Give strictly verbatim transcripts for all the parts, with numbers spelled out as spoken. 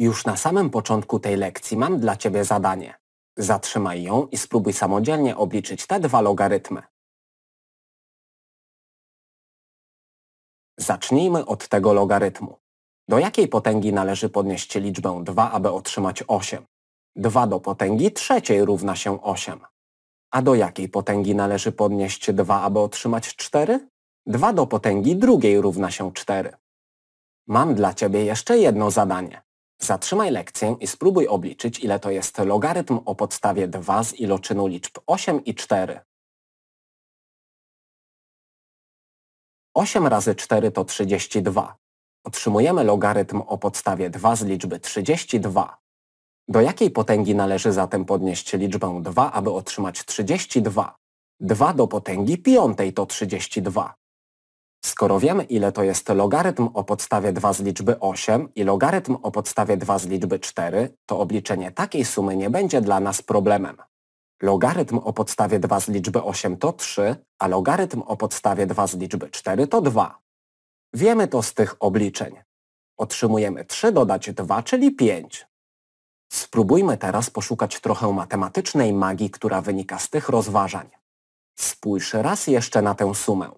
Już na samym początku tej lekcji mam dla Ciebie zadanie. Zatrzymaj ją i spróbuj samodzielnie obliczyć te dwa logarytmy. Zacznijmy od tego logarytmu. Do jakiej potęgi należy podnieść liczbę dwa, aby otrzymać osiem? dwa do potęgi trzeciej równa się osiem. A do jakiej potęgi należy podnieść dwa, aby otrzymać cztery? dwa do potęgi drugiej równa się cztery. Mam dla Ciebie jeszcze jedno zadanie. Zatrzymaj lekcję i spróbuj obliczyć, ile to jest logarytm o podstawie dwa z iloczynu liczb osiem i cztery. osiem razy cztery to trzydzieści dwa. Otrzymujemy logarytm o podstawie dwa z liczby trzydzieści dwa. Do jakiej potęgi należy zatem podnieść liczbę dwa, aby otrzymać trzydzieści dwa? dwa do potęgi piątej to trzydzieści dwa. Skoro wiemy, ile to jest logarytm o podstawie dwa z liczby osiem i logarytm o podstawie dwa z liczby cztery, to obliczenie takiej sumy nie będzie dla nas problemem. Logarytm o podstawie dwa z liczby osiem to trzy, a logarytm o podstawie dwa z liczby cztery to dwa. Wiemy to z tych obliczeń. Otrzymujemy trzy dodać dwa, czyli pięć. Spróbujmy teraz poszukać trochę matematycznej magii, która wynika z tych rozważań. Spójrz raz jeszcze na tę sumę.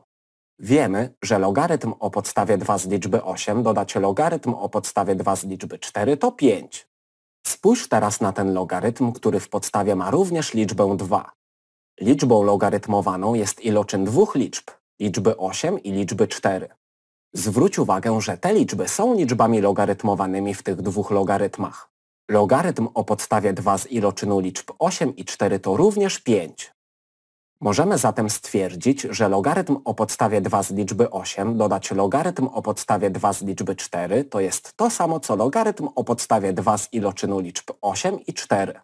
Wiemy, że logarytm o podstawie dwa z liczby osiem dodać logarytm o podstawie dwa z liczby cztery to pięć. Spójrz teraz na ten logarytm, który w podstawie ma również liczbę dwa. Liczbą logarytmowaną jest iloczyn dwóch liczb, liczby osiem i liczby cztery. Zwróć uwagę, że te liczby są liczbami logarytmowanymi w tych dwóch logarytmach. Logarytm o podstawie dwa z iloczynu liczb osiem i cztery to również pięć. Możemy zatem stwierdzić, że logarytm o podstawie dwa z liczby osiem dodać logarytm o podstawie dwa z liczby cztery to jest to samo co logarytm o podstawie dwa z iloczynu liczb osiem i cztery.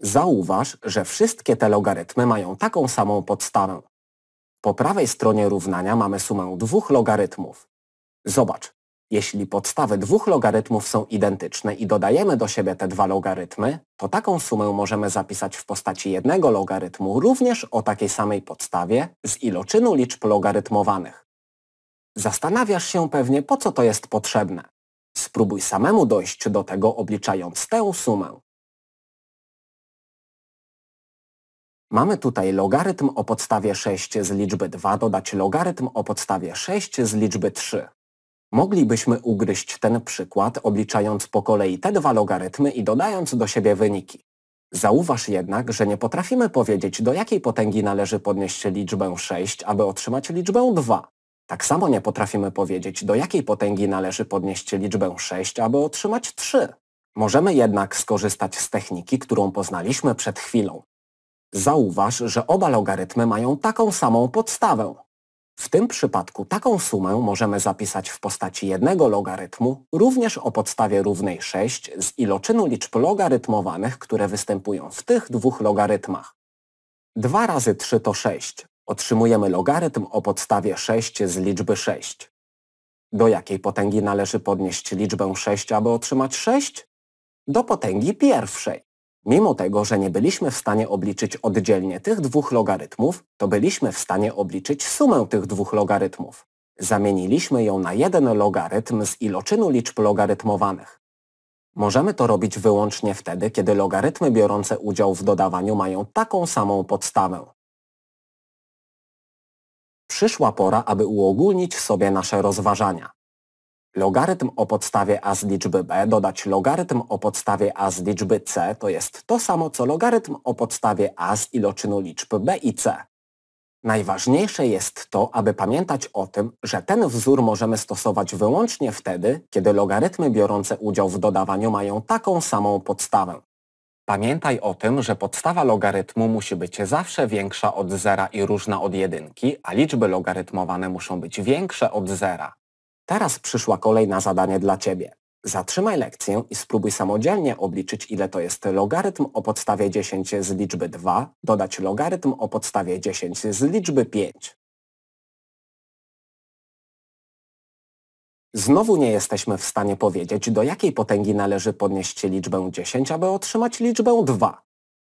Zauważ, że wszystkie te logarytmy mają taką samą podstawę. Po prawej stronie równania mamy sumę dwóch logarytmów. Zobacz, jeśli podstawy dwóch logarytmów są identyczne i dodajemy do siebie te dwa logarytmy, to taką sumę możemy zapisać w postaci jednego logarytmu również o takiej samej podstawie z iloczynu liczb logarytmowanych. Zastanawiasz się pewnie, po co to jest potrzebne. Spróbuj samemu dojść do tego, obliczając tę sumę. Mamy tutaj logarytm o podstawie sześć z liczby dwa dodać logarytm o podstawie sześć z liczby trzy. Moglibyśmy ugryźć ten przykład, obliczając po kolei te dwa logarytmy i dodając do siebie wyniki. Zauważ jednak, że nie potrafimy powiedzieć, do jakiej potęgi należy podnieść liczbę sześć, aby otrzymać liczbę dwa. Tak samo nie potrafimy powiedzieć, do jakiej potęgi należy podnieść liczbę sześć, aby otrzymać trzy. Możemy jednak skorzystać z techniki, którą poznaliśmy przed chwilą. Zauważ, że oba logarytmy mają taką samą podstawę. W tym przypadku taką sumę możemy zapisać w postaci jednego logarytmu również o podstawie równej sześć z iloczynu liczb logarytmowanych, które występują w tych dwóch logarytmach. dwa razy trzy to sześć. Otrzymujemy logarytm o podstawie sześć z liczby sześć. Do jakiej potęgi należy podnieść liczbę sześć, aby otrzymać sześć? Do potęgi pierwszej. Mimo tego, że nie byliśmy w stanie obliczyć oddzielnie tych dwóch logarytmów, to byliśmy w stanie obliczyć sumę tych dwóch logarytmów. Zamieniliśmy ją na jeden logarytm z iloczynu liczb logarytmowanych. Możemy to robić wyłącznie wtedy, kiedy logarytmy biorące udział w dodawaniu mają taką samą podstawę. Przyszła pora, aby uogólnić sobie nasze rozważania. Logarytm o podstawie a z liczby b dodać logarytm o podstawie a z liczby c to jest to samo co logarytm o podstawie a z iloczynu liczb b i c. Najważniejsze jest to, aby pamiętać o tym, że ten wzór możemy stosować wyłącznie wtedy, kiedy logarytmy biorące udział w dodawaniu mają taką samą podstawę. Pamiętaj o tym, że podstawa logarytmu musi być zawsze większa od zera i różna od jedynki, a liczby logarytmowane muszą być większe od zera. Teraz przyszła kolej na zadanie dla Ciebie. Zatrzymaj lekcję i spróbuj samodzielnie obliczyć, ile to jest logarytm o podstawie dziesięć z liczby dwa dodać logarytm o podstawie dziesięć z liczby pięć. Znowu nie jesteśmy w stanie powiedzieć, do jakiej potęgi należy podnieść liczbę dziesięć, aby otrzymać liczbę dwa.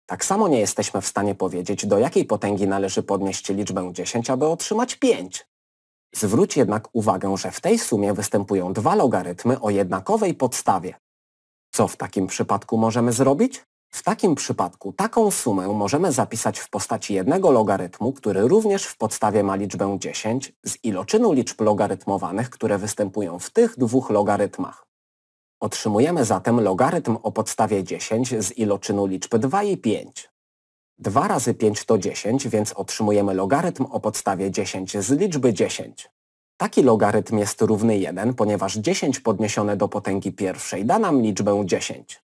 Tak samo nie jesteśmy w stanie powiedzieć, do jakiej potęgi należy podnieść liczbę dziesięć, aby otrzymać pięć. Zwróć jednak uwagę, że w tej sumie występują dwa logarytmy o jednakowej podstawie. Co w takim przypadku możemy zrobić? W takim przypadku taką sumę możemy zapisać w postaci jednego logarytmu, który również w podstawie ma liczbę dziesięć, z iloczynu liczb logarytmowanych, które występują w tych dwóch logarytmach. Otrzymujemy zatem logarytm o podstawie dziesięć z iloczynu liczb dwa i pięć. dwa razy pięć to dziesięć, więc otrzymujemy logarytm o podstawie dziesięć z liczby dziesięć. Taki logarytm jest równy jeden, ponieważ dziesięć podniesione do potęgi pierwszej da nam liczbę dziesięć.